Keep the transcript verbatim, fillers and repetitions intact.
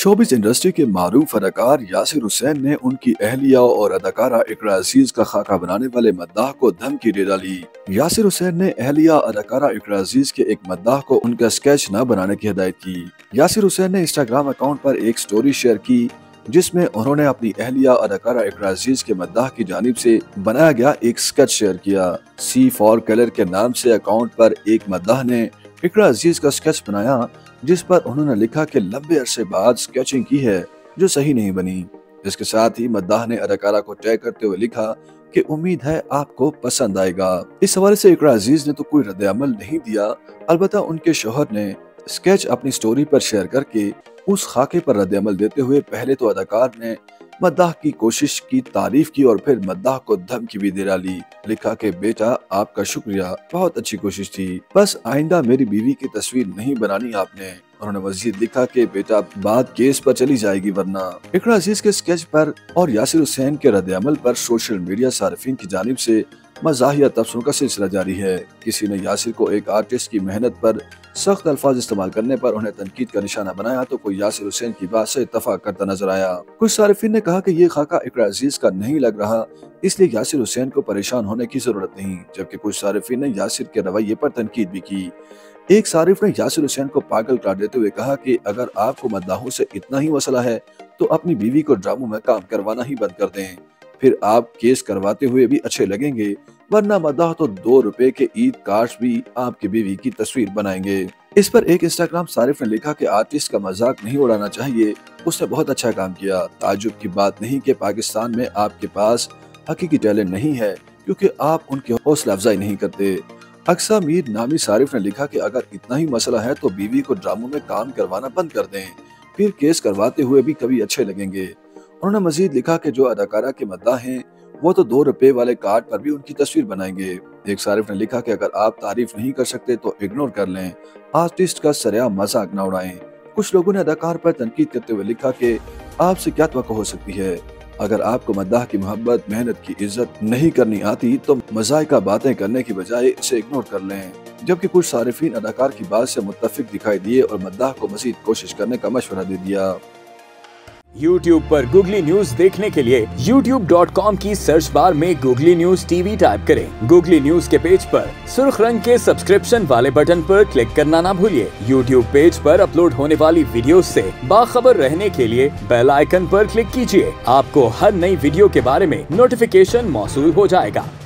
Showbiz industry के मारूफ अदाकार यासिर हुसैन ने उनकी अहलिया और अदाकारा इकरा अज़ीज़ का खाका बनाने वाले मद्दाह को धमकी दे डाली। यासिर हुसैन ने अहलिया अदाकारा इकरा अज़ीज़ के एक मद्दाह को उनका स्केच न बनाने की हिदायत की। यासिर हुसैन ने इंस्टाग्राम अकाउंट पर एक स्टोरी शेयर की जिसमें उन्होंने अपनी अहलिया अदाकारा इकरा अज़ीज़ के मद्दाह की जानिब से बनाया गया एक स्केच शेयर किया। सी फॉर कलर के नाम से अकाउंट पर एक मद्दाह ने इकरा अज़ीज़ का स्केच बनाया जिस पर उन्होंने लिखा कि लंबे अरसे बाद स्केचिंग की है जो सही नहीं बनी। इसके साथ ही मद्दाह ने अदाकारा को टैग करते हुए लिखा कि उम्मीद है आपको पसंद आएगा। इस हवाले से इकरा अज़ीज़ ने तो कोई रद्द-ए-अमल नहीं दिया, अलबत्ता उनके शोहर ने स्केच अपनी स्टोरी पर शेयर करके उस खाके पर रद्द-ए-अमल देते हुए पहले तो अदाकार ने मद्दाह की कोशिश की तारीफ की और फिर मद्दाह को धमकी भी दे डाली। लिखा कि बेटा आपका शुक्रिया, बहुत अच्छी कोशिश थी, बस आइंदा मेरी बीवी की तस्वीर नहीं बनानी आपने। उन्होंने मजीद लिखा कि बेटा बात केस पर चली जाएगी वरना। इकरा अज़ीज़ के स्केच पर और यासिर हुसैन के रद्द-ए-अमल पर सोशल मीडिया सार्फिन की जानिब से मजाहिया तबसरों का सिलसिला जारी है। किसी ने यासिर को एक आर्टिस्ट की मेहनत पर सख्त अल्फाज इस्तेमाल करने पर उन्हें तनकीद का निशाना बनाया तो कोई यासिर हुसैन की बात से इत्तफाक करता नजर आया। कुछ सार्फिन ने कहा कि ये खाका इकरा अज़ीज़ का नहीं लग रहा, इसलिए यासिर हुसैन को परेशान होने की जरूरत नहीं, जबकि कुछ सार्फिन ने यासिर के रवैये पर तनकीद भी की। एक सारिफ ने यासिर हुसैन को पागल करार देते हुए कहा कि अगर आपको मद्दाहों से इतना ही मसला है तो अपनी बीवी को ड्रामों में काम करवाना ही बंद कर दें, फिर आप केस करवाते हुए भी अच्छे लगेंगे, वरना मद्दाह तो दो रुपए के ईद कार्ड्स भी आपकी बीवी की तस्वीर बनाएंगे। इस पर एक इंस्टाग्राम सारिफ ने लिखा कि आर्टिस्ट का मजाक नहीं उड़ाना चाहिए, उसने बहुत अच्छा काम किया। ताजुब की बात नहीं कि पाकिस्तान में आपके पास हकीकी टैलेंट नहीं है क्योंकि आप उनकी हौसला अफजाई नहीं करते। अक्सा मीर नामी सारिफ ने लिखा कि अगर इतना ही मसला है तो बीवी को ड्रामों में काम करवाना बंद कर दें, फिर केस करवाते हुए भी कभी अच्छे लगेंगे। उन्होंने मजीद लिखा कि जो अदाकारा के मद्दाह हैं वो तो दो रुपए वाले कार्ड पर भी उनकी तस्वीर बनाएंगे। एक सारिफ ने लिखा कि अगर आप तारीफ नहीं कर सकते तो इग्नोर कर लें, आर्टिस्ट का सरेआम मजाक न उड़ाएं। कुछ लोगों ने अदाकार पर तनकीद करते हुए लिखा कि आपसे क्या तवक्को हो सकती है, अगर आपको मद्दाह की मोहब्बत मेहनत की इज्जत नहीं करनी आती तो मजायका बातें करने की बजाय इसे इग्नोर कर लें। जबकि कुछ सारिफीन अदाकार की बात से मुत्तफिक दिखाई दिए और मद्दाह को मजीद कोशिश करने का मशवरा दे दिया। YouTube पर Googly News देखने के लिए यूट्यूब डॉट कॉम की सर्च बार में Googly News टीवी टाइप करें। Googly News के पेज पर सुर्ख रंग के सब्सक्रिप्शन वाले बटन पर क्लिक करना ना भूलिए। YouTube पेज पर अपलोड होने वाली वीडियोस से बाखबर रहने के लिए बेल आइकन पर क्लिक कीजिए। आपको हर नई वीडियो के बारे में नोटिफिकेशन मौसूल हो जाएगा।